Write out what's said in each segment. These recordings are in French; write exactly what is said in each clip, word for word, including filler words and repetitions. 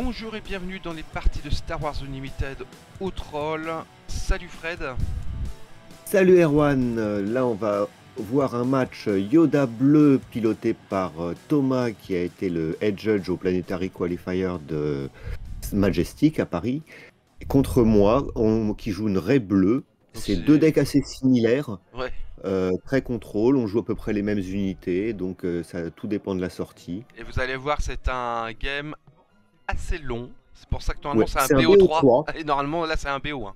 Bonjour et bienvenue dans les parties de Star Wars Unlimited au troll. Salut Fred. Salut Erwan. Là on va voir un match Yoda bleu piloté par Thomas qui a été le head judge au Planetary Qualifier de Majestic à Paris. Contre moi on, qui joue une Rey bleue. C'est deux decks assez similaires, ouais. euh, très contrôle, on joue à peu près les mêmes unités, donc euh, ça tout dépend de la sortie. Et vous allez voir, c'est un game assez long, c'est pour ça que normalement ouais, c'est un, un B O trois, et normalement là c'est un B O un,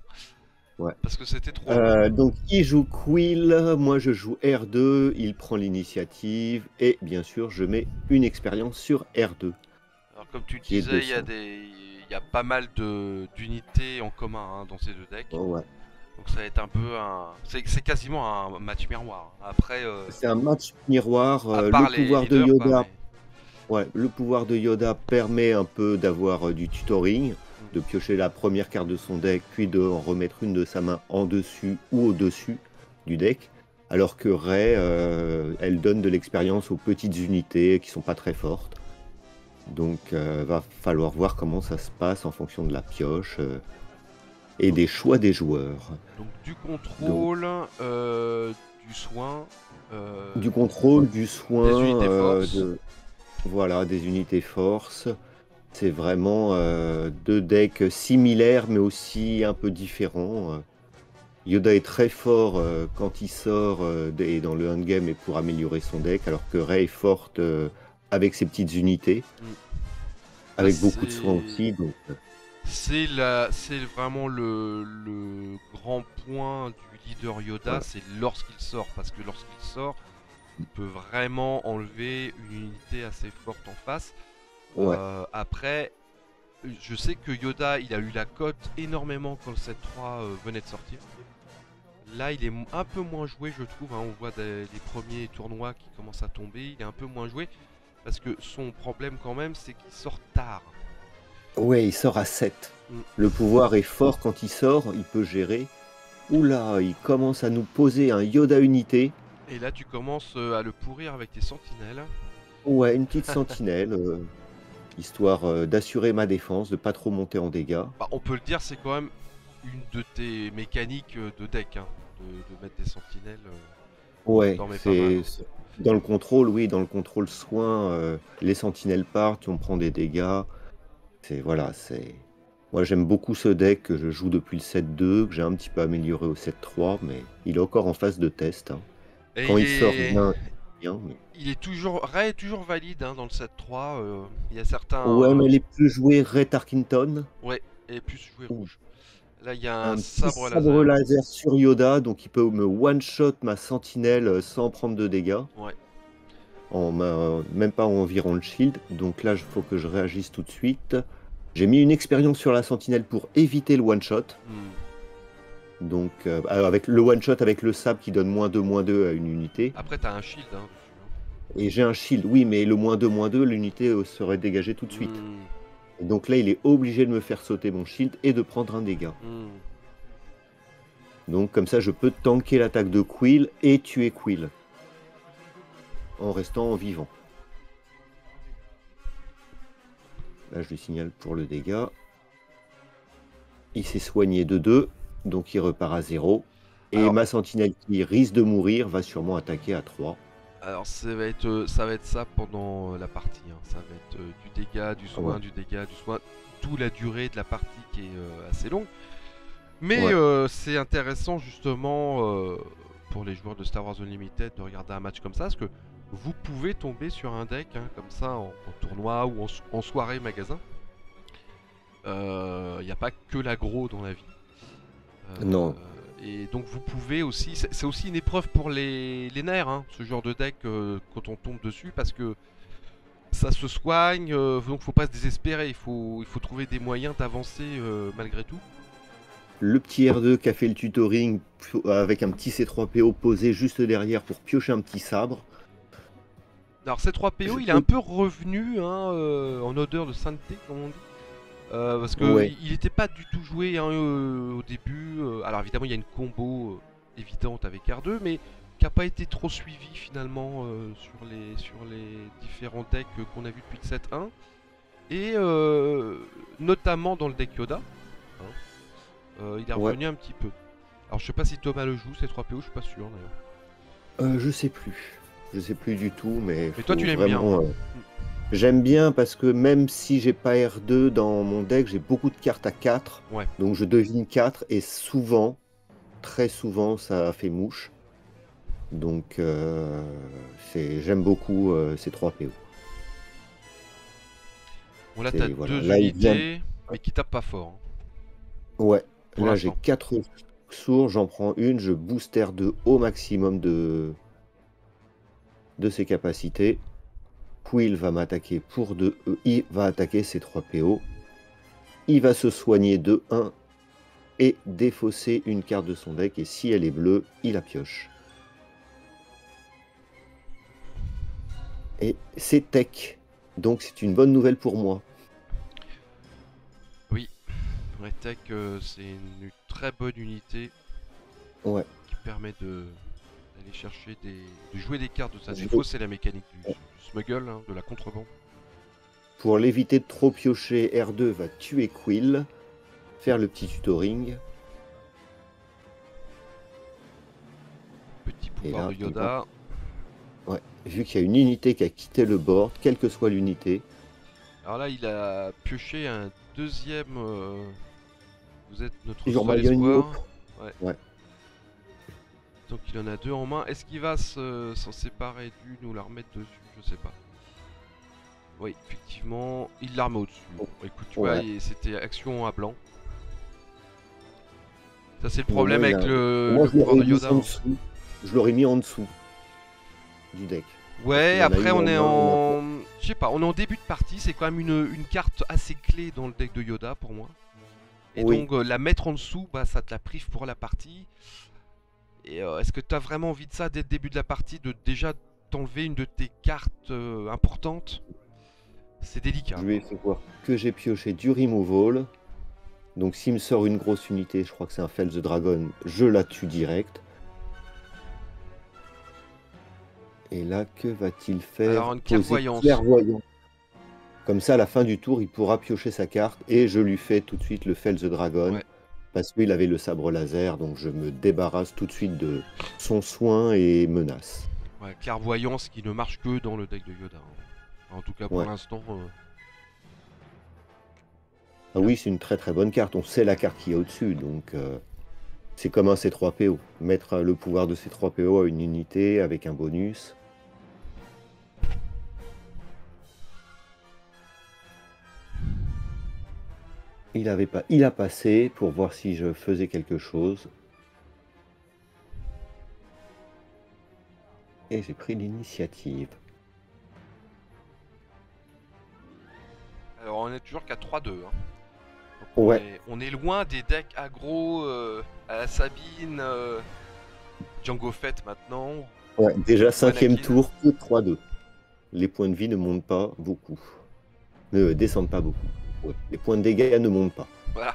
ouais. Parce que c'était trop euh, long. Donc il joue Quill, moi je joue R deux, il prend l'initiative, et bien sûr je mets une expérience sur R deux. Alors comme tu disais, il y a des... il y a pas mal d'unités de... en commun hein, dans ces deux decks. Oh, ouais. Donc ça va être un peu un... C'est quasiment un match miroir. Après... Euh... C'est un match miroir. Euh, le pouvoir leaders, de Yoda... Quoi, mais... ouais, le pouvoir de Yoda permet un peu d'avoir euh, du tutoring, mmh. de piocher la première carte de son deck, puis de en remettre une de sa main en dessus ou au-dessus du deck. Alors que Rey, euh, elle donne de l'expérience aux petites unités qui sont pas très fortes. Donc euh, va falloir voir comment ça se passe en fonction de la pioche. Euh... Et donc, des choix des joueurs. Donc du contrôle, donc, euh, du soin... Euh, du contrôle, du soin... Des unités force. Euh, de, voilà, des unités force. C'est vraiment euh, deux decks similaires mais aussi un peu différents. Yoda est très fort euh, quand il sort euh, et dans le endgame et pour améliorer son deck, alors que Rey est forte euh, avec ses petites unités. Mm. Avec beaucoup de soin aussi, donc... C'est vraiment le, le grand point du leader Yoda, ouais. C'est lorsqu'il sort, parce que lorsqu'il sort, il peut vraiment enlever une unité assez forte en face. Ouais. Euh, après, je sais que Yoda, il a eu la cote énormément quand le C trois euh, venait de sortir. Là, il est un peu moins joué, je trouve, hein. On voit des, les premiers tournois qui commencent à tomber, il est un peu moins joué, parce que son problème quand même, c'est qu'il sort tard. Ouais, il sort à sept. Le pouvoir est fort quand il sort, il peut gérer. Oula, il commence à nous poser un Yoda unité. Et là, tu commences à le pourrir avec tes sentinelles. Ouais, une petite sentinelle, euh, histoire euh, d'assurer ma défense, de pas trop monter en dégâts. Bah, on peut le dire, c'est quand même une de tes mécaniques de deck, hein, de, de mettre des sentinelles. Euh, ouais, c'est... Dans le contrôle, oui, dans le contrôle soin, euh, les sentinelles partent, on prend des dégâts... C'est voilà, c'est. Moi j'aime beaucoup ce deck que je joue depuis le sept deux, que j'ai un petit peu amélioré au sept trois, mais il est encore en phase de test. Hein. Quand il, il est... sort bien, bien mais... il est toujours. Rey est toujours valide hein, dans le sept trois. Euh... Il y a certains. Ouais, mais il est plus joué Rey Tarkington. Ouais, et plus joué rouge. Là il y a un, un sabre, laser. sabre laser sur Yoda, donc il peut me one-shot ma sentinelle sans prendre de dégâts. Ouais. En, euh, même pas environ le shield, donc là il faut que je réagisse tout de suite. J'ai mis une expérience sur la sentinelle pour éviter le one-shot. Mm. Donc euh, avec le one-shot avec le sabre qui donne moins deux, moins deux à une unité. Après t'as un shield. Hein. Et j'ai un shield, oui, mais le moins deux, moins deux, l'unité serait dégagée tout de suite. Mm. Donc là il est obligé de me faire sauter mon shield et de prendre un dégât. Mm. Donc comme ça je peux tanker l'attaque de Quill et tuer Quill. En restant en vivant. Là je lui signale pour le dégât. Il s'est soigné de deux, donc il repart à zéro. Et alors, ma sentinelle qui risque de mourir va sûrement attaquer à trois. Alors ça va être ça, va être ça pendant la partie. Hein. Ça va être euh, du dégât, du soin, ouais. du dégât, du soin. Toute la durée de la partie qui est euh, assez longue. Mais ouais. euh, c'est intéressant justement euh, pour les joueurs de Star Wars Unlimited de regarder un match comme ça. Parce que vous pouvez tomber sur un deck hein, comme ça en, en tournoi ou en, en soirée magasin. Il euh, n'y a pas que l'aggro dans la vie. Euh, non. Euh, et donc vous pouvez aussi... C'est aussi une épreuve pour les, les nerfs, hein, ce genre de deck euh, quand on tombe dessus. Parce que ça se soigne, euh, donc il faut pas se désespérer. Il faut, il faut trouver des moyens d'avancer euh, malgré tout. Le petit R deux qui a fait le tutoring avec un petit C trois P O posé juste derrière pour piocher un petit sabre. Alors C trois P O il est un peu revenu hein, euh, en odeur de sainteté comme on dit, euh, parce que ouais. il n'était pas du tout joué hein, euh, au début, euh, alors évidemment il y a une combo euh, évidente avec R deux mais qui n'a pas été trop suivi finalement euh, sur, les, sur les différents decks qu'on a vu depuis le sept un et euh, notamment dans le deck Yoda. Hein. Euh, il est revenu ouais. un petit peu. Alors je sais pas si Thomas le joue, C trois P O, je suis pas sûr d'ailleurs. Euh, je sais plus. Je sais plus du tout, mais... Mais toi tu l'aimes bien. Euh... J'aime bien parce que même si j'ai pas R deux dans mon deck, j'ai beaucoup de cartes à quatre. Ouais. Donc je devine quatre et souvent, très souvent, ça fait mouche. Donc euh, j'aime beaucoup euh, ces trois P O. Bon, là t'as voilà. deux là, unités, mais qui tapent pas fort. Hein. Ouais, Pour là j'ai quatre sourds, j'en prends une, je booste R deux au maximum de, de ses capacités. Quill va m'attaquer pour deux, euh, il va attaquer ses trois P O, il va se soigner de un et défausser une carte de son deck, et si elle est bleue, il la pioche. Et c'est tech, donc c'est une bonne nouvelle pour moi. Oui, la tech euh, c'est une très bonne unité ouais. qui permet de... aller chercher des... de jouer des cartes de sa défaut, c'est la mécanique du, du smuggle, hein, de la contrebande. Pour l'éviter de trop piocher, R deux va tuer Quill, faire le petit tutoring. Petit pouvoir là, de Yoda. Ouais, vu qu'il y a une unité qui a quitté le board, quelle que soit l'unité. Alors là, il a pioché un deuxième... Euh... Vous êtes notre seul espoir. Ouais. ouais. Donc il en a deux en main. Est-ce qu'il va s'en se, séparer d'une ou la remettre dessus? Je sais pas. Oui, effectivement, il la remet au-dessus. Bon, écoute, tu ouais. vois, c'était action à blanc. Ça, c'est le problème ouais, avec a... le, Moi, le pouvoir de Yoda. Je l'aurais mis en dessous du deck. Ouais, après, on est en... en... Je sais pas, on est en début de partie. C'est quand même une, une carte assez clé dans le deck de Yoda, pour moi. Et oui. donc, euh, la mettre en dessous, bah, ça te la prive pour la partie. Et euh, est-ce que tu as vraiment envie de ça dès le début de la partie, de déjà t'enlever une de tes cartes euh, importantes? C'est délicat. Je vais voir que j'ai pioché du removal. Donc s'il me sort une grosse unité, je crois que c'est un Fell the Dragon, je la tue direct. Et là, que va-t-il faire? Alors une clairvoyance. clairvoyance. Comme ça, à la fin du tour, il pourra piocher sa carte et je lui fais tout de suite le Fell the Dragon. Ouais. Parce qu'il avait le sabre laser, donc je me débarrasse tout de suite de son soin et menace. Ouais, clairvoyance qui ne marche que dans le deck de Yoda. Hein. En tout cas pour ouais. l'instant. Euh... Ah oui, c'est une très très bonne carte. On sait la carte qu'il y a au-dessus, donc euh, c'est comme un C trois P O. Mettre le pouvoir de C trois P O à une unité avec un bonus. Il avait pas, il a passé pour voir si je faisais quelque chose. Et j'ai pris l'initiative. Alors on est toujours qu'à trois deux. Hein. Ouais. On est, on est loin des decks aggro euh, à la Sabine, euh, Jango Fett maintenant. Ouais, déjà cinquième tour, trois deux. Les points de vie ne montent pas beaucoup. Ne descendent pas beaucoup. Ouais, les points de dégâts ne montent pas. Voilà.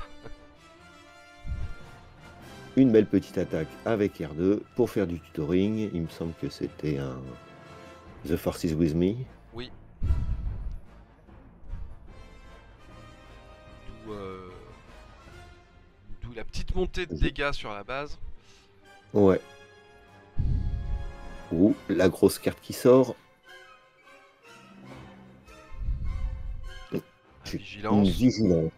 Une belle petite attaque avec R deux pour faire du tutoring. Il me semble que c'était un The Force is with me. Oui. D'où euh... la petite montée de dégâts sur la base. Ouais. Ou la grosse carte qui sort. Vigilance. vigilance.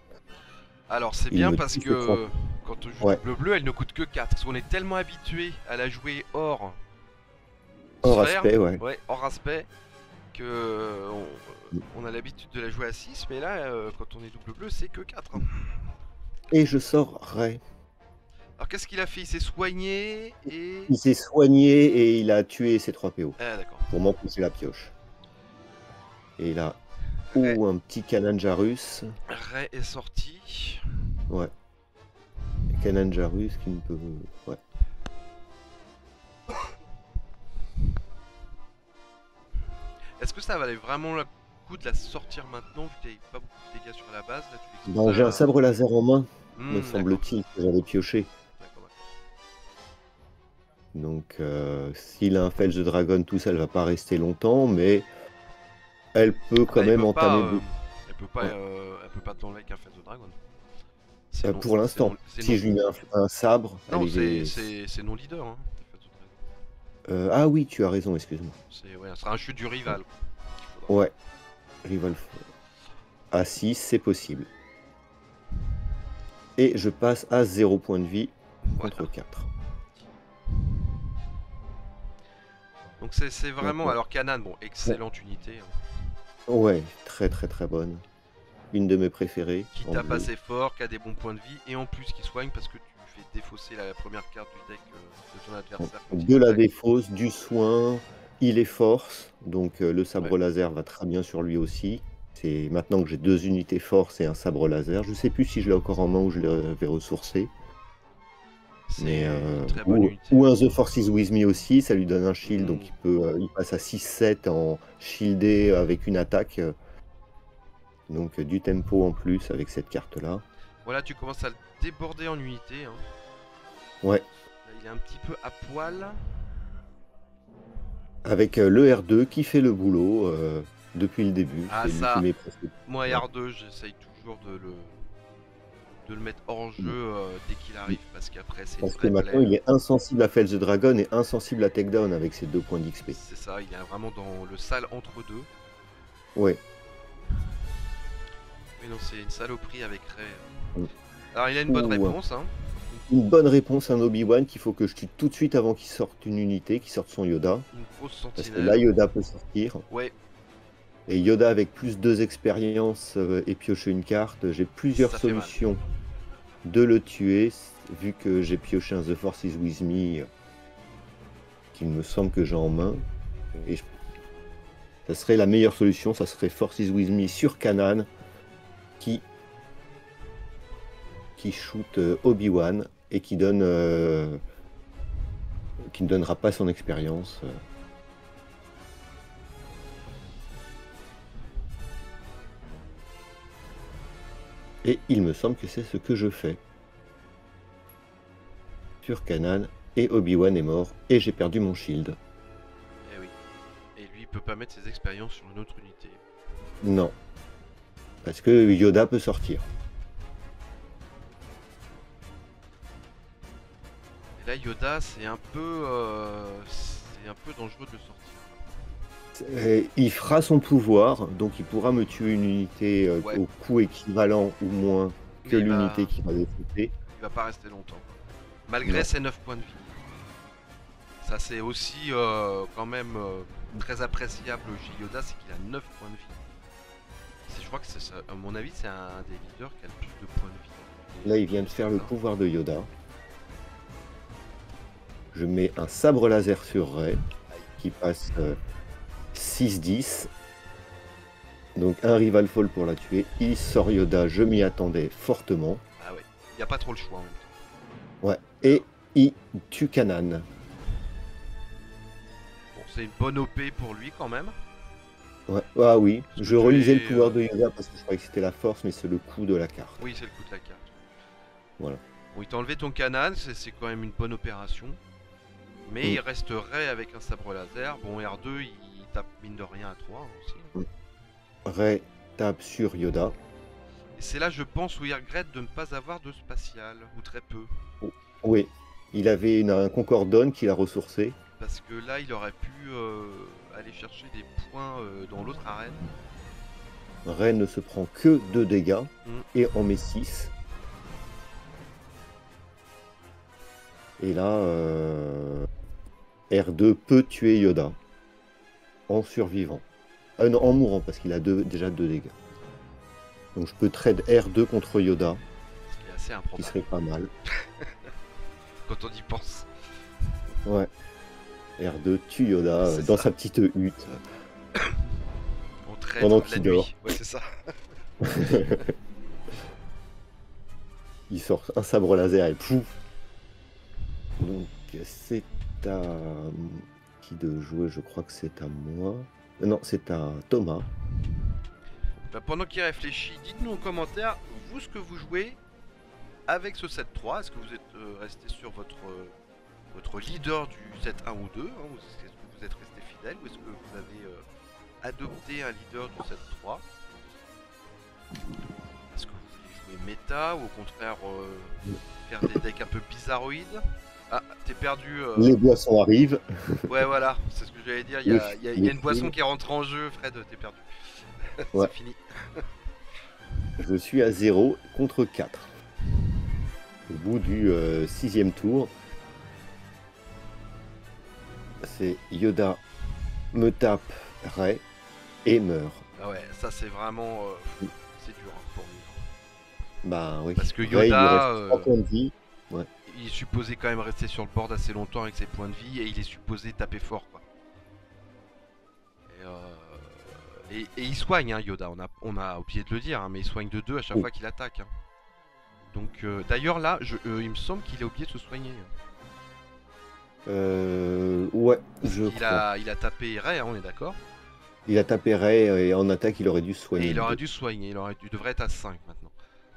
Alors c'est bien parce que quand on joue ouais. bleu bleu, elle ne coûte que quatre. Parce qu'on est tellement habitué à la jouer hors hors sphère, aspect, ouais. Ouais, hors aspect, que on, on a l'habitude de la jouer à six, mais là euh, quand on est double bleu, c'est que quatre. Hein. Et je sors Rey. Alors qu'est-ce qu'il a fait? Il s'est soigné et il s'est soigné et il a tué ses trois P O. Ah, pour m'empêcher la pioche. Et là. Ou Rey. Un petit Kanan Jarus. Rey est sorti. Ouais. Kanan Jarus qui ne peut... Ouais. Est-ce que ça valait vraiment le coup de la sortir maintenant vu qu'il n'y avait pas beaucoup de dégâts sur la base? Là, j'ai un sabre laser en main, mmh, me semble-t-il, que j'avais pioché. Donc euh, s'il a un Fell the Dragon, tout ça ne va pas rester longtemps, mais... Elle peut quand ah, même peut entamer. Pas, euh, elle peut pas, ouais. euh, elle peut pas te l'enlever qu'un Face de Dragon. Euh, non, pour l'instant, si je lui mets un, un sabre... Non, c'est non leader. Hein, euh, ah oui, tu as raison, excuse-moi. C'est ouais, un chute du rival. Faudra... Ouais, rival. À six, c'est possible. Et je passe à zéro point de vie contre voilà. quatre. Donc c'est vraiment... Ouais. Alors Kanan, bon, excellente ouais. unité. Hein. Ouais, très très très bonne. Une de mes préférées. Qui tape assez fort, qui a des bons points de vie, et en plus qui soigne parce que tu fais défausser la première carte du deck de ton adversaire. De la défausse, du soin, il est force, donc euh, le sabre ouais. laser va très bien sur lui aussi. C'est maintenant que j'ai deux unités force et un sabre laser. Je sais plus si je l'ai encore en main ou je l'avais ressourcé. Mais, euh, très bonne ou, unité. Ou un The Force is With Me aussi, ça lui donne un shield, mmh. donc il, peut, euh, il passe à six sept en shieldé avec une attaque. Donc du tempo en plus avec cette carte là. Voilà, tu commences à le déborder en unité. Hein. Ouais. Là, il est un petit peu à poil. Avec euh, le R deux qui fait le boulot euh, depuis le début. Ah ça, mes... moi R deux j'essaye toujours de le... de le mettre hors jeu euh, dès qu'il arrive. Parce qu'après c'est Parce que maintenant plaire. Il est insensible à Fell the Dragon et insensible à Takedown avec ses deux points d'X P. C'est ça, il est vraiment dans le sale entre deux. Ouais. Non, c'est une saloperie avec Rey. Alors il a une bonne Ouh, réponse. Hein. Une bonne réponse à un Obi-Wan qu'il faut que je tue tout de suite avant qu'il sorte une unité, qu'il sorte son Yoda. Une grosse sentinelle. Parce que là Yoda peut sortir. Ouais. Et Yoda avec plus deux expériences euh, et piocher une carte, j'ai plusieurs Ça solutions de le tuer. Vu que j'ai pioché un The Force is With Me, euh, qu'il me semble que j'ai en main. Et je... Ça serait la meilleure solution, ça serait Force is With Me sur Kanan. Qui, qui shoot euh, Obi-Wan et qui donne euh, qui ne donnera pas son expérience. Euh. Et il me semble que c'est ce que je fais. Sur Kanan, et Obi-Wan est mort, et j'ai perdu mon shield. Eh oui. Et lui, il peut pas mettre ses expériences sur une autre unité. Non. Parce que Yoda peut sortir. Et là Yoda c'est un peu euh, c'est un peu dangereux de le sortir. Et il fera son pouvoir, donc il pourra me tuer une unité euh, ouais. au coût équivalent ou moins que l'unité va... qui m'a défauté. Il va pas rester longtemps. Malgré ouais. ses neuf points de vie. Ça c'est aussi euh, quand même euh, très appréciable chez Yoda, c'est qu'il a neuf points de vie. Je crois que, ça, à mon avis, c'est un des leaders qui a le plus de points de vie. Là, il vient de faire le pouvoir de Yoda. Je mets un sabre laser sur Rey, qui passe euh, six dix. Donc, un rival fall pour la tuer. Il sort Yoda, je m'y attendais fortement. Ah ouais, il n'y a pas trop le choix en même temps. Ouais, et il tue Kanan. Bon, c'est une bonne O P pour lui quand même. Ouais. Ah oui, je relisais le pouvoir de Yoda parce que je croyais que c'était la force, mais c'est le coup de la carte. Oui, c'est le coup de la carte. Voilà. Bon, il t'a enlevé ton Kanan, c'est quand même une bonne opération. Mais mm. il resterait avec un sabre laser. Bon, R deux, il tape mine de rien à trois aussi. Mm. Rey tape sur Yoda. Et c'est là, je pense, où il regrette de ne pas avoir de spatial, ou très peu. Oh. Oui, il avait une, un Concordone qu'il a ressourcé. Parce que là, il aurait pu euh, aller chercher des points euh, dans l'autre arène. Rey ne se prend que deux dégâts mmh. et en met six. Et là, euh, R deux peut tuer Yoda en survivant. Euh, non, en mourant, parce qu'il a deux, déjà deux dégâts. Donc je peux trade R deux contre Yoda. Ce qui est assez improbable. Qui serait pas mal. Quand on y pense. Ouais. R deux tue Yoda dans ça. Sa petite hutte. On traite pendant qu'il dort. Ouais, c'est ça. Il sort un sabre laser et pouf. Donc c'est à qui de jouer, je crois que c'est à moi. Non, c'est à Thomas. Bah, pendant qu'il réfléchit, dites-nous en commentaire vous ce que vous jouez avec ce sept trois. Est-ce que vous êtes euh, resté sur votre euh... votre leader du sept un ou deux, hein, est-ce que vous êtes resté fidèle ou est-ce que vous avez euh, adopté un leader du sept trois? Est-ce que vous voulez jouer méta ou au contraire euh, faire des decks un peu bizarroïdes? Ah, t'es perdu. Euh... Les boissons arrivent. Ouais, voilà, c'est ce que j'allais dire. Il y a, y a, y a, y a une boisson qui est rentrée en jeu, Fred, t'es perdu. C'est ouais. Fini. Je suis à zéro contre quatre. Au bout du euh, sixième tour, c'est Yoda me tape Rey et meurt. Ah ouais, ça c'est vraiment... Euh, c'est dur pour nous. Bah oui. Parce que Yoda... Rey, il reste trois points de vie. Ouais. Il est supposé quand même rester sur le board assez longtemps avec ses points de vie et il est supposé taper fort, quoi. Et, euh, et, et il soigne, hein, Yoda, on a, on a oublié de le dire, hein, mais il soigne de deux à chaque oh. fois qu'il attaque. Hein. Donc euh, d'ailleurs là, je, euh, il me semble qu'il a oublié de se soigner. Euh... Ouais, je il crois. A, il a tapé Rey, hein, on est d'accord. Il a tapé Rey et en attaque, il aurait dû soigner. Et il aurait dû soigner, il, aurait, il devrait être à cinq maintenant.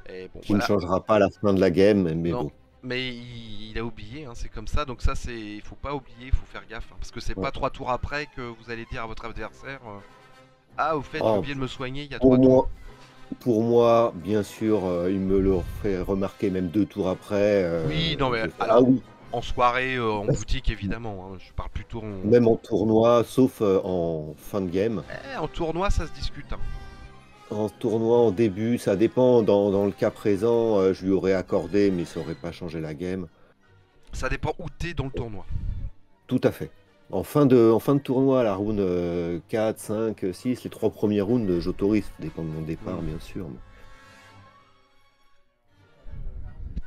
Et bon, qui voilà. ne changera pas à la fin de la game, mais non. bon. Mais il, il a oublié, hein, c'est comme ça, donc ça c'est, il faut pas oublier, il faut faire gaffe, hein, parce que c'est ouais. pas trois tours après que vous allez dire à votre adversaire euh, ah au fait j'ai ah, oublié de me soigner il y a trois tours. Pour moi, bien sûr, euh, il me le fait remarquer même deux tours après. Euh, oui, non mais alors, ah, oui. en soirée, euh, en boutique évidemment, hein, je parle plutôt en... Même en tournoi, sauf euh, en fin de game. Eh, en tournoi ça se discute, hein. En tournoi, en début, ça dépend. Dans, dans le cas présent, euh, je lui aurais accordé, mais ça aurait pas changé la game. Ça dépend où t'es dans le tournoi. Tout à fait. En fin de, en fin de tournoi, la round euh, quatre, cinq, six, les trois premiers rounds, j'autorise. Ça dépend de mon départ, ouais. bien sûr.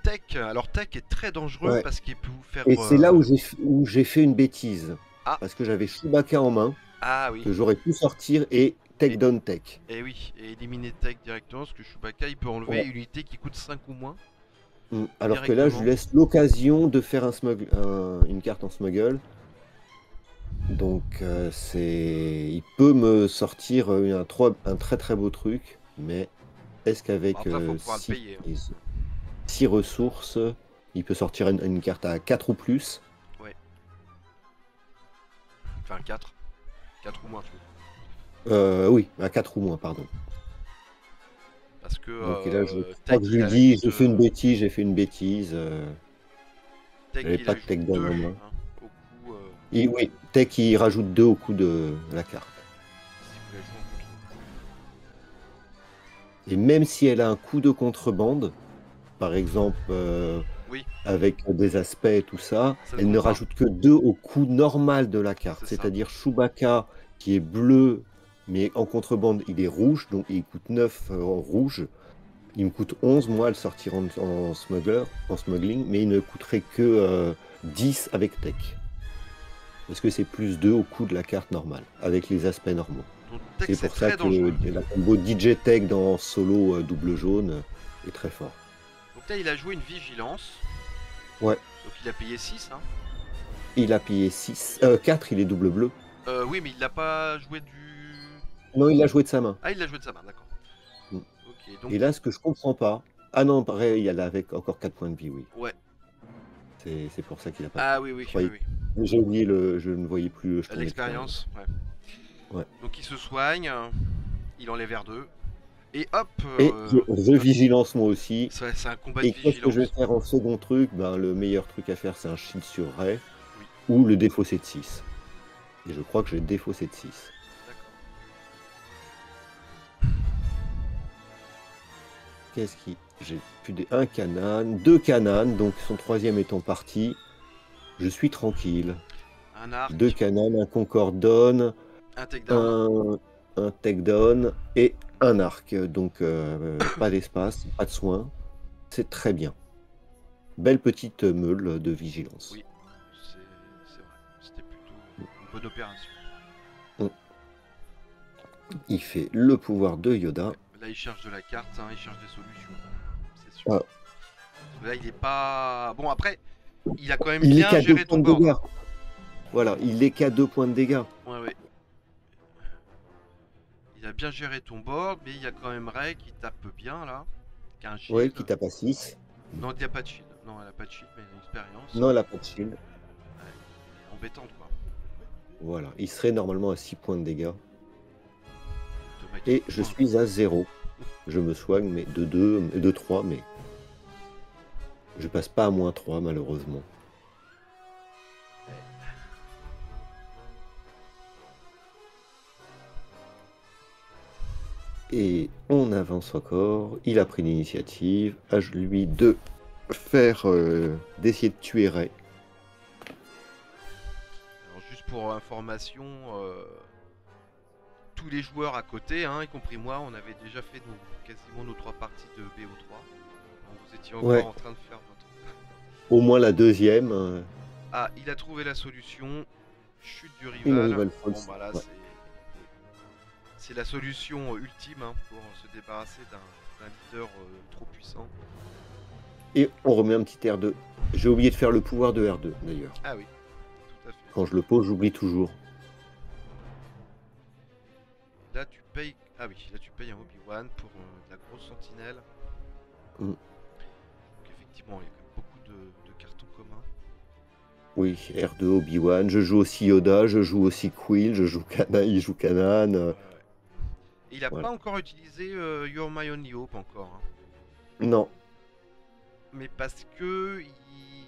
Mais... Tech. Alors, Tech est très dangereux ouais. parce qu'il peut vous faire... Et euh... c'est là où j'ai où j'ai fait une bêtise. Ah. Parce que j'avais Chewbacca en main. Ah oui. Que j'aurais pu sortir et... Tech down tech. Et oui, et éliminer tech directement, parce que Chewbacca il peut enlever ouais. une unité qui coûte cinq ou moins. Mmh. Alors que là je lui laisse l'occasion de faire un smuggle, un, une carte en smuggle. Donc euh, c'est... Il peut me sortir un, un, un très très beau truc, mais est-ce qu'avec six ressources, il peut sortir une, une carte à quatre ou plus? Ouais. Enfin quatre. quatre ou moins je veux dire. Euh, oui, à quatre ou moins, pardon. Parce que... Donc, là, je euh, crois que je lui dis, j'ai fait une bêtise, j'ai fait une bêtise. Euh... J'avais pas de tech dans ma main. Oui, tech, il rajoute deux au coup de la carte. Et même si elle a un coup de contrebande, par exemple, euh, oui. avec des aspects et tout ça, ça elle ne pas. rajoute que deux au coup normal de la carte. C'est-à-dire Chewbacca, qui est bleu, mais en contrebande, il est rouge, donc il coûte neuf en rouge. Il me coûte onze, moi, à le sortir en, en, smuggler, en smuggling, mais il ne coûterait que euh, dix avec tech. Parce que c'est plus deux au coût de la carte normale, avec les aspects normaux. C'est pour ça que la combo D J Tech dans solo euh, double jaune est très fort. Donc là, il a joué une vigilance. Ouais. Donc il a payé six, hein. Il a payé six. Euh, quatre, il est double bleu. Euh, oui, mais il l'a pas joué du... Non, il l'a joué de sa main. Ah, il l'a joué de sa main, d'accord. Mm. Okay, donc... Et là, ce que je comprends pas... Ah non, pareil, il y a là avec encore quatre points de vie, oui. Ouais. C'est pour ça qu'il a pas... Ah oui, oui, oui, oui. J'ai oublié, le... je ne voyais plus... L'expérience, ouais. ouais. Donc il se soigne, il enlève R deux, et hop... Et euh... je, je vigilance moi aussi. C'est un combat de vigilance. Et qu'est-ce que je vais faire en second truc? Ben, le meilleur truc à faire, c'est un shield sur Rey, oui. ou le défaussé de six. Et je crois que j'ai défaussé de six. Qu'est-ce qui... J'ai plus des... un Kanan, deux Kanan, donc son troisième étant parti. Je suis tranquille. Un arc. Deux Kanan, un Concordone, un takedown, un... Un take et un arc. Donc euh, pas d'espace, pas de soins. C'est très bien. Belle petite meule de vigilance. Oui, c'est vrai. C'était plutôt une bonne opération. Il fait le pouvoir de Yoda. Là, il cherche de la carte, hein, il cherche des solutions, c'est sûr. Ah. Là, il est pas... Bon, après, il a quand même il bien est géré ton board. Voilà, il est qu'à deux points de dégâts. Ouais, ouais. Il a bien géré ton board, mais il y a quand même Rey qui tape bien, là. Qui a un shield. Ouais, qui tape à six. Non, il n'y a pas de shield. Non, elle n'a pas de shield, mais elle a une expérience. Non, elle n'a pas de shield. Ouais, embêtante, quoi. Voilà, il serait normalement à six points de dégâts. Et je suis à zéro. Je me soigne, mais de deux, de trois, mais je passe pas à moins trois, malheureusement. Et on avance encore. Il a pris l'initiative, à lui de faire, euh, d'essayer de tuer Rey. Alors juste pour information, euh, tous les joueurs à côté, hein, y compris moi, on avait déjà fait nos, quasiment nos trois parties de B O trois. Donc vous étiez encore ouais. en train de faire votre... Au moins la deuxième. Euh... Ah, il a trouvé la solution. Chute du rival. Bon, bah là, ouais. c'est... C'est la solution ultime hein, pour se débarrasser d'un leader euh, trop puissant. Et on remet un petit R deux. J'ai oublié de faire le pouvoir de R deux d'ailleurs. Ah oui, tout à fait. Quand je le pose, j'oublie toujours. Là tu payes. Ah oui, là tu payes un Obi-Wan pour euh, la grosse sentinelle. Mm. Donc effectivement, il y a quand même beaucoup de, de cartons communs. Oui, R deux, Obi-Wan, je joue aussi Yoda, je joue aussi Quill, je joue Kanan, il joue Kanan. Euh... Il n'a voilà. pas encore utilisé euh, You're My Only Hope encore. Hein. Non. Mais parce que il,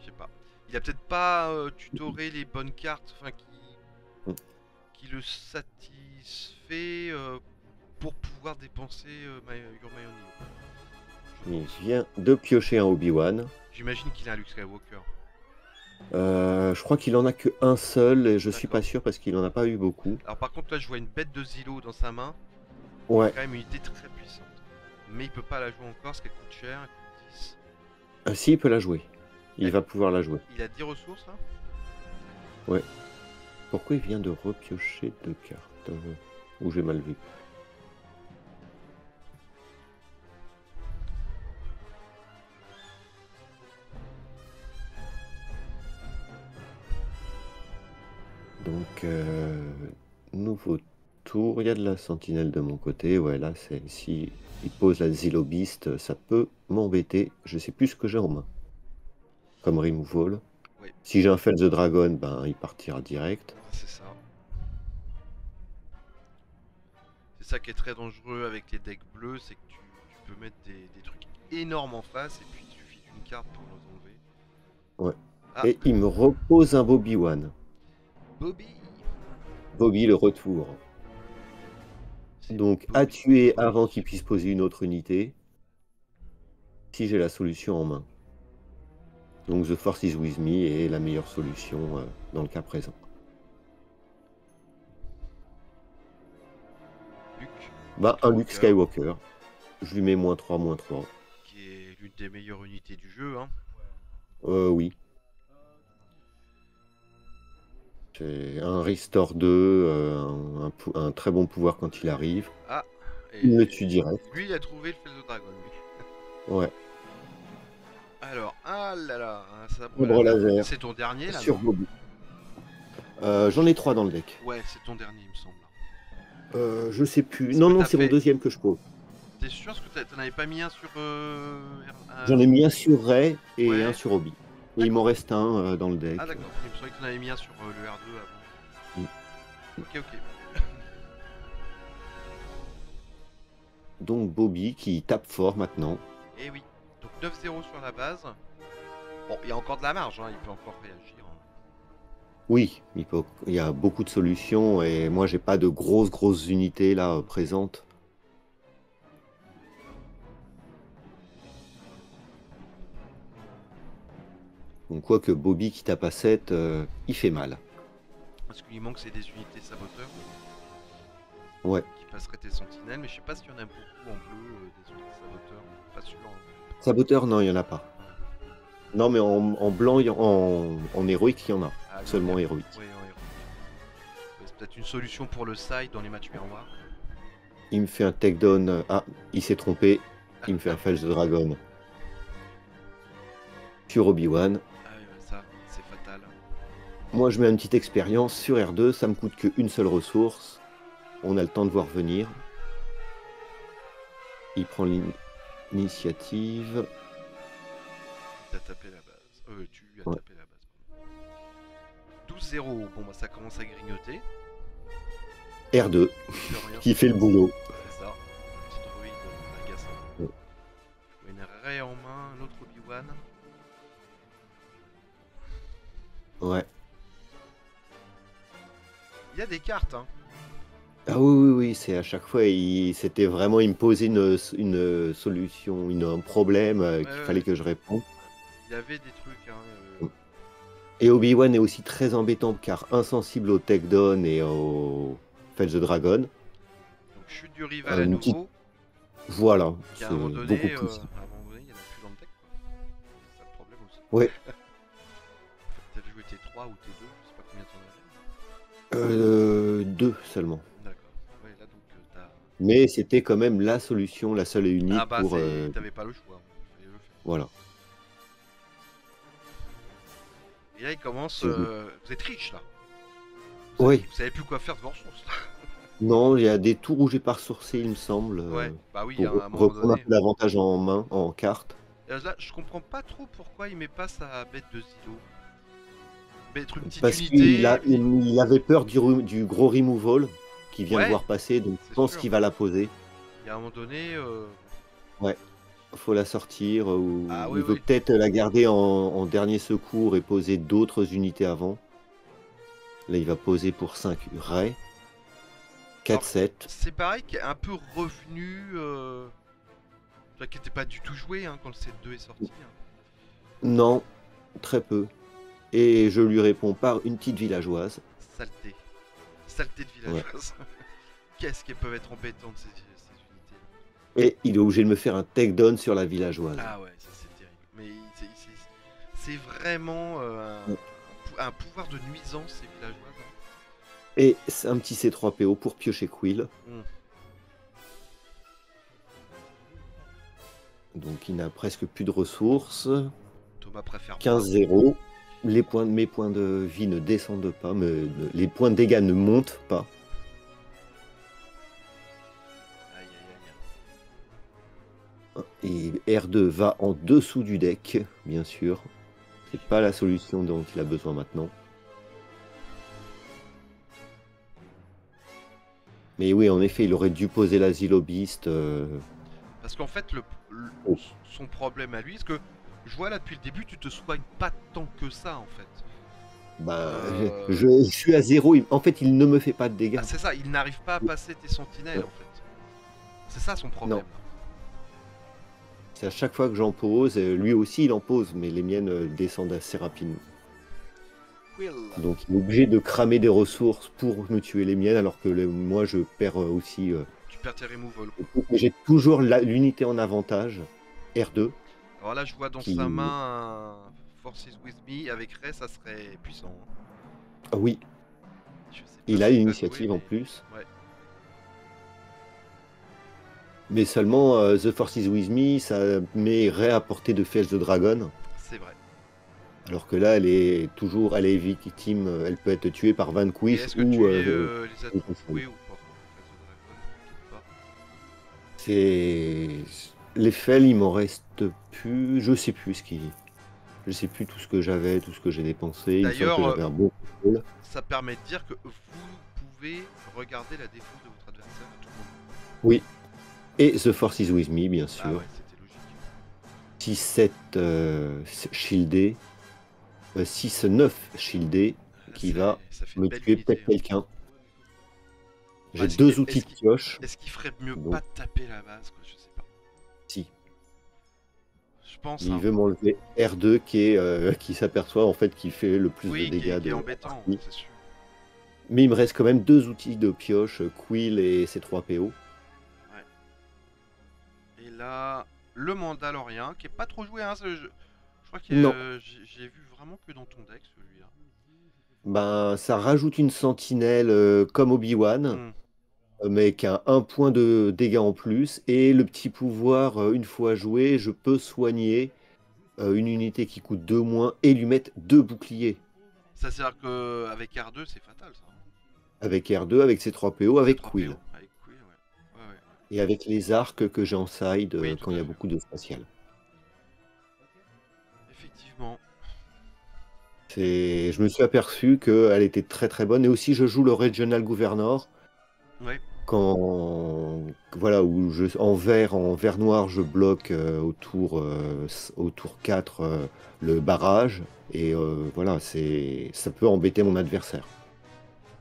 je sais pas, il a peut-être pas euh, tutoré les bonnes cartes, enfin qui, mm. qui le satisfait euh, pour pouvoir dépenser euh, my... You're My Only Hope. Il vient de piocher un Obi-Wan. J'imagine qu'il a un Luke Skywalker. Euh, je crois qu'il en a que un seul et je suis pas sûr parce qu'il en a pas eu beaucoup. Alors par contre là je vois une bête de Zillo dans sa main. Ouais. C'est quand même une idée très puissante. Mais il peut pas la jouer encore parce qu'elle coûte cher, elle coûte dix. Ah si il peut la jouer. Il ouais. va pouvoir la jouer. Il a dix ressources là hein. Ouais. Pourquoi il vient de repiocher deux cartes euh, où j'ai mal vu. Donc, euh, nouveau tour, il y a de la sentinelle de mon côté, ouais là c'est, si il pose la Zillo Beast, ça peut m'embêter, je sais plus ce que j'ai en main, comme removal, oui. Si j'ai un Fell the Dragon, ben il partira direct. C'est ça. C'est ça qui est très dangereux avec les decks bleus, c'est que tu, tu peux mettre des, des trucs énormes en face, et puis il suffit d'une carte pour les enlever. Ouais, ah. Et il me repose un Obi-Wan. Bobby. Bobby le retour. Donc Bobby. À tuer avant qu'il puisse poser une autre unité. Si j'ai la solution en main. Donc The Force is with me est la meilleure solution euh, dans le cas présent. Luke. Bah un Luke Skywalker. Je lui mets moins trois, moins trois. Qui est l'une des meilleures unités du jeu hein. Euh oui. C'est un Restore deux, euh, un, un, un très bon pouvoir quand il arrive. Ah, et il le tue direct. Lui, il a trouvé le Fell the Dragon, lui. Ouais. Alors, ah là là, ça brûle. C'est ton dernier, là. Sur Bobby. Euh, J'en ai trois dans le deck. Ouais, c'est ton dernier, il me semble. Euh, je sais plus. Non, non, c'est mon deuxième que je pose. T'es sûr parce que t'en avais pas mis un sur... Euh, un... J'en ai mis un sur Rey et ouais. un sur Obi. Il m'en reste un euh, dans le deck. Ah d'accord, il me semblait que tu en avais mis un sur euh, le R deux avant. Mm. Ok, ok. Donc Bobby qui tape fort maintenant. Et oui, donc neuf zéro sur la base. Bon, il y a encore de la marge, hein. Il peut encore réagir. Hein. Oui, il, peut... il y a beaucoup de solutions et moi j'ai pas de grosses grosses unités là euh, présentes. Donc quoi que Bobby qui tape à sept, euh, il fait mal. Parce qu'il manque c'est des unités saboteurs. Ouais. Qui passeraient tes sentinelles, mais je sais pas s'il y en a beaucoup en bleu, euh, des unités saboteurs. Pas sûr. Hein. Saboteurs, non, il y en a pas. Non, mais en, en blanc, y en, en, en héroïque, il y en a. Ah, Seulement héroïque. Oui, en héroïque. C'est peut-être une solution pour le side dans les matchs miroirs. Il me fait un takedown. Ah, il s'est trompé. Ah, il me fait un Fell the Dragon. Sur Obi-Wan. Moi je mets une petite expérience sur R deux, ça me coûte qu'une seule ressource. On a le temps de voir venir. Il prend l'initiative. Tu as tapé la base. Euh, tu as ouais. tapé la base. douze zéro, bon bah ça commence à grignoter. R deux, qui fait le boulot. C'est ça. Une Rey en main, l'autre Obi-Wan. Ouais. Il y a des cartes, hein. Ah oui, oui, oui, c'est à chaque fois, il, c'était vraiment, il me posait une, une solution, une, un problème euh, qu'il euh, fallait que je réponde. Il y avait des trucs, hein. Euh... Et Obi-Wan est aussi très embêtant, car insensible au takedown et au Fetch the Dragon. Donc chute du rival euh, à nouveau. Petite... Voilà, c'est beaucoup plus. Euh, à un moment donné, il y en a plus dans le deck, quoi. C'est ça le problème aussi. Ouais. T'as dû jouer T trois ou T deux, je sais pas combien t'en avais. Euh... deux seulement. Mais c'était quand même la solution, la seule et unique. Ah bah, pour... Euh... t'avais pas le choix. Le voilà. Et là, il commence... Euh... Vous êtes riche, là. Vous oui. Savez, vous savez plus quoi faire de vos ressources. Non, il y a des tours où j'ai pas ressourcé, il me semble. Ouais, bah oui, pour à un moment reprendre donné, un peu l'avantage en main, en carte. Là, je comprends pas trop pourquoi il met pas sa bête de Zillo. Mettre une petite Parce unité... Parce qu'il il, il avait peur du, du gros removal. Qui vient ouais, de voir passer, donc je pense qu'il va la poser. Il y a un moment donné... Euh... Ouais, faut la sortir, ou ah, il oui, veut oui. peut-être la garder en, en dernier secours et poser d'autres unités avant. Là, il va poser pour cinq Rey. quatre sept. C'est pareil, qui est un peu revenu... Euh... Qui n'était pas du tout joué hein, quand le C deux est sorti. Hein. Non, très peu. Et je lui réponds par une petite villageoise. Saleté. Saleté de villageoise. Ouais. Qu'est-ce qu'elles peuvent être embêtantes ces, ces unités. Et il est obligé de me faire un takedown sur la villageoise. Ah ouais, ça c'est terrible. Mais c'est vraiment euh, un, un pouvoir de nuisance ces villageoises. Et c'est un petit C trois P O pour piocher Quill. Hum. Donc il n'a presque plus de ressources. Thomas préfère quinze zéro. Les points, mes points de vie ne descendent pas, mais ne, les points de dégâts ne montent pas. Aïe, aïe, aïe. Et R deux va en dessous du deck, bien sûr. C'est pas la solution dont il a besoin maintenant. Mais oui, en effet, il aurait dû poser la Zillo Beast. Euh... Parce qu'en fait, le, le, oh. son problème à lui, c'est que... Je vois là depuis le début, tu te soignes pas tant que ça en fait. Bah, euh... je, je suis à zéro. En fait, il ne me fait pas de dégâts. Ah, c'est ça, il n'arrive pas à passer tes sentinelles non. en fait. C'est ça son problème. C'est à chaque fois que j'en pose, lui aussi il en pose, mais les miennes descendent assez rapidement. Will. Donc il est obligé de cramer des ressources pour me tuer les miennes, alors que les, moi je perds aussi. Euh... Tu perds tes removals. J'ai toujours l'unité en avantage, R deux. Alors là, je vois dans qui... sa main un Forces with me avec Rey, ça serait puissant. Ah oui. Il a l'initiative en mais... plus. Ouais. Mais seulement uh, The Forces with me, ça met Rey à portée de Fetch the Dragon. C'est vrai. Alors que là, elle est toujours, elle est victime, elle peut être tuée par vingt quiz. Est-ce que tu euh, es, euh, les as trouvés ou pas? C'est. Les Fell, il m'en reste plus, je sais plus ce qu'il est. Je sais plus tout ce que j'avais, tout ce que j'ai dépensé. D'ailleurs, euh, bon ça permet de dire que vous pouvez regarder la défense de votre adversaire à tout moment. Oui. Et The Force is with me, bien sûr. Ah ouais, c'était logique. six sept euh, shieldé. Euh, six neuf shieldé, là, qui va me tuer peut-être quelqu'un. J'ai deux outils de pioche. Est-ce qu'il ferait mieux donc. Pas de taper la base quoi, je sais. Je pense, il hein. veut m'enlever R deux qui est euh, qui s'aperçoit en fait qu'il fait le plus oui, de dégâts. Qui est, qui est de embêtant, c'est sûr. Mais il me reste quand même deux outils de pioche, Quill et C trois P O. Ouais. Et là, le Mandalorian qui est pas trop joué. Hein, ce jeu. Je crois que euh, j'ai vu vraiment que dans ton deck celui-là. Ben, ça rajoute une sentinelle euh, comme Obi-Wan. Hmm. Mais qui a un point de dégâts en plus, et le petit pouvoir, une fois joué, je peux soigner une unité qui coûte deux moins et lui mettre deux boucliers. Ça sert à dire qu'avec R deux, c'est fatal ça. Avec R deux, avec C trois P O, avec Quill. Avec Quill ouais. Ouais, ouais. Et avec les arcs que j'ai en side oui, quand il y a beaucoup de spatial. Effectivement. Je me suis aperçu qu'elle était très très bonne, et aussi je joue le Regional Governor. Ouais. Quand voilà où je en vert en vert noir je bloque euh, autour euh, autour quatre euh, le barrage et euh, voilà, c'est ça peut embêter mon adversaire.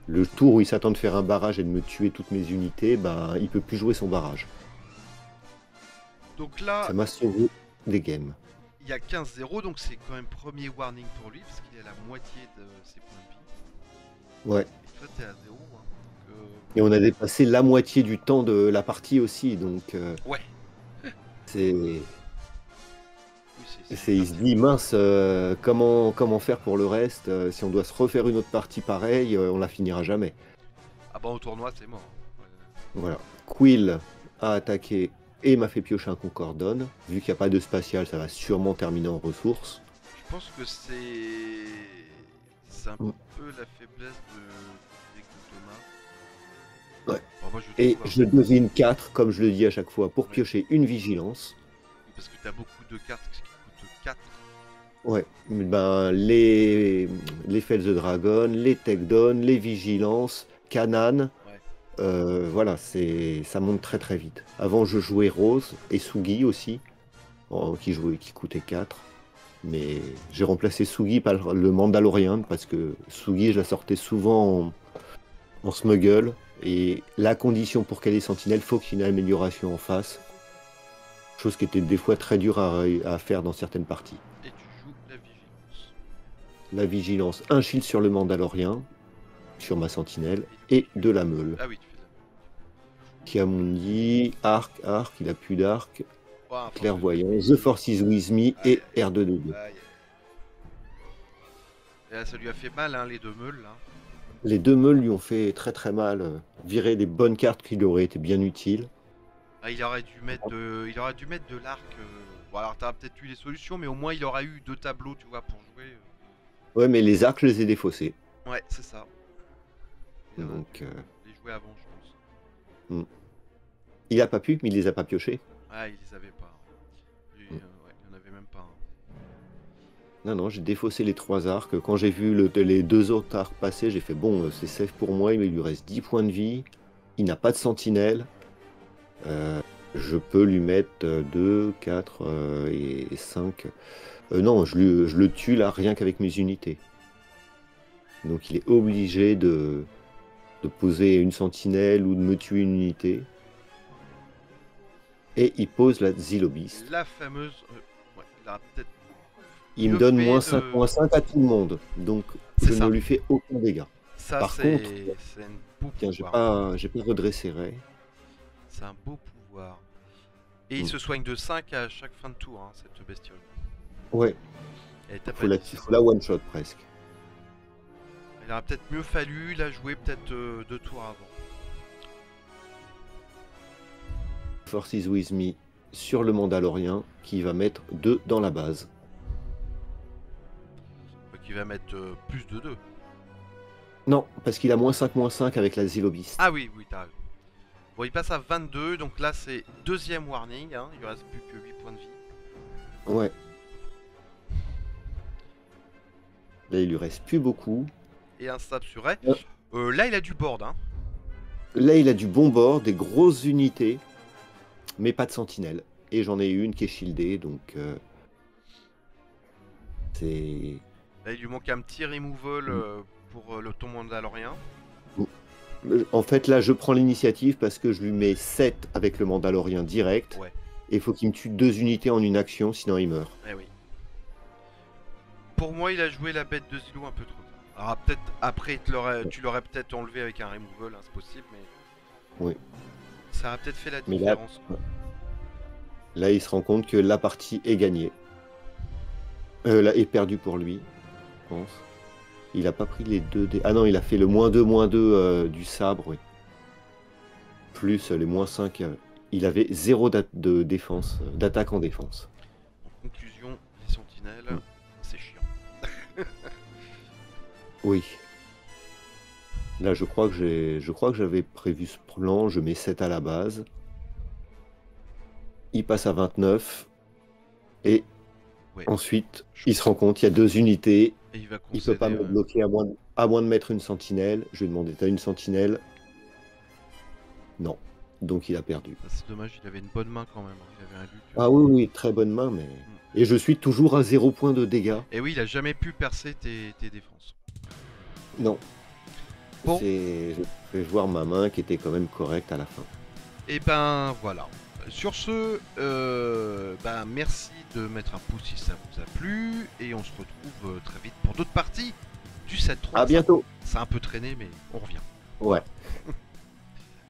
Le tour où il s'attend de faire un barrage et de me tuer toutes mes unités, ben il peut plus jouer son barrage. Donc là ça m'a sauvé des games. Il y a quinze zéro, donc c'est quand même premier warning pour lui parce qu'il est à la moitié de ses points de vie. Ouais. Et toi t'es à zéro. Et on a dépassé la moitié du temps de la partie aussi, donc... Euh, ouais. C'est... Oui, il se dit, mince, euh, comment, comment faire pour le reste euh, si on doit se refaire une autre partie pareille, euh, on la finira jamais. Ah bah, au tournoi, c'est mort. Ouais. Voilà. Quill a attaqué et m'a fait piocher un Concordone. Vu qu'il n'y a pas de spatial, ça va sûrement terminer en ressources. Je pense que c'est... C'est un mmh. peu la faiblesse de... Ouais. Bon, moi, je et je devine quatre, comme je le dis à chaque fois, pour ouais. piocher une vigilance. Parce que t'as beaucoup de cartes qui coûtent quatre. Ouais, ben, les, les Fell the Dragon, les Takedown, les Vigilances, Kanan. Ouais. Euh, voilà, ça monte très très vite. Avant, je jouais Rose et Sugi aussi, en... qui, jouait... qui coûtait quatre. Mais j'ai remplacé Sugi par le Mandalorian, parce que Sugi, je la sortais souvent en, en smuggle. Et la condition pour qu'elle ait sentinelle, faut qu'il y ait une amélioration en face. Chose qui était des fois très dure à, à faire dans certaines parties. Et tu joues la vigilance. La vigilance, un shield sur le Mandalorien, sur ma sentinelle, et de la meule. Ah oui, tu fais ça. Qui a mon dit, arc, arc, il a plus d'arc, oh, clairvoyant, The Force is with me ah, et ah, R deux D deux. Ah, et là, ça lui a fait mal, hein, les deux meules, là. Les deux meules lui ont fait très très mal, virer des bonnes cartes qui lui auraient été bien utiles. Ah, il aurait dû mettre de, il aurait dû mettre de l'arc. Bon, alors t'as peut-être eu les solutions, mais au moins il aura eu deux tableaux, tu vois, pour jouer. Ouais, mais les arcs, je les ai défaussés. Ouais, c'est ça. Il donc euh... les jouer avant, je pense. Il a pas pu, mais il les a pas piochés. Ah, il les avait pas. Et, mm. euh, ouais, il y en avait même pas. Hein. Non, non, j'ai défaussé les trois arcs. Quand j'ai vu le, les deux autres arcs passer, j'ai fait bon, c'est safe pour moi, mais il lui reste dix points de vie. Il n'a pas de sentinelle. Euh, je peux lui mettre deux, quatre et cinq. Euh, non, je, lui, je le tue là, rien qu'avec mes unités. Donc il est obligé de, de poser une sentinelle ou de me tuer une unité. Et il pose la Zillo Beast. La fameuse. Euh, ouais, la tête. Il me donne moins cinq, de... moins cinq à tout le monde, donc je ça. ne lui fais aucun dégât. Ça, Par contre, j'ai pas, j'ai pas redressé Rey. C'est un beau pouvoir. Et mmh. il se soigne de cinq à chaque fin de tour, hein, cette bestiole. Ouais. Il faut la, la one-shot presque. Il aurait peut-être mieux fallu la jouer peut-être euh, deux tours avant. Force is with me sur le Mandalorien qui va mettre deux dans la base. Qui va mettre euh, plus de deux. Non, parce qu'il a moins cinq, moins cinq avec la Zillo Beast. Ah oui, oui, t'as raison. Bon, il passe à vingt-deux, donc là c'est deuxième warning, hein, il ne reste plus que huit points de vie. Ouais. Là il lui reste plus beaucoup. Et un stab sur Rey. Ouais. Euh, là il a du board. Hein. Là il a du bon board, des grosses unités, mais pas de sentinelle. Et j'en ai une qui est shieldée, donc... Euh... C'est... Là, il lui manque un petit removal euh, pour euh, le ton Mandalorien. En fait, là, je prends l'initiative parce que je lui mets sept avec le Mandalorien direct. Ouais. Et faut il faut qu'il me tue deux unités en une action, sinon il meurt. Eh oui. Pour moi, il a joué la bête de Zillo un peu trop tard. Alors, peut-être après, tu l'aurais peut-être enlevé avec un removal, hein, c'est possible, mais... Oui. Ça a peut-être fait la différence. Mais là... là, il se rend compte que la partie est gagnée. Euh, là, est perdue pour lui. Il a pas pris les deux dés. Ah non, il a fait le moins deux, moins deux euh, du sabre, oui. Plus les moins cinq. Euh, il avait zéro de défense, d'attaque en défense. En conclusion, les sentinelles, mm. c'est chiant. Oui. Là, je crois que j'ai, je crois que j'avais prévu ce plan. Je mets sept à la base. Il passe à vingt-neuf. Et ouais. ensuite, je il se rend compte, il y a deux unités. Et il, va il peut pas euh... me bloquer à moins, de, à moins de mettre une sentinelle. Je vais demander, t'as une sentinelle? Non. Donc il a perdu. Ah, c'est dommage, il avait une bonne main quand même. Il avait un Luke. Ah oui, oui, très bonne main, mais... Mm. Et je suis toujours à zéro point de dégâts. Et oui, il a jamais pu percer tes, tes défenses. Non. Bon. Je vais voir ma main qui était quand même correcte à la fin. Et ben voilà. Sur ce, euh, bah, merci de mettre un pouce si ça vous a plu. Et on se retrouve très vite pour d'autres parties du sept trois. À bientôt. Ça a un peu traîné, mais on revient. Ouais.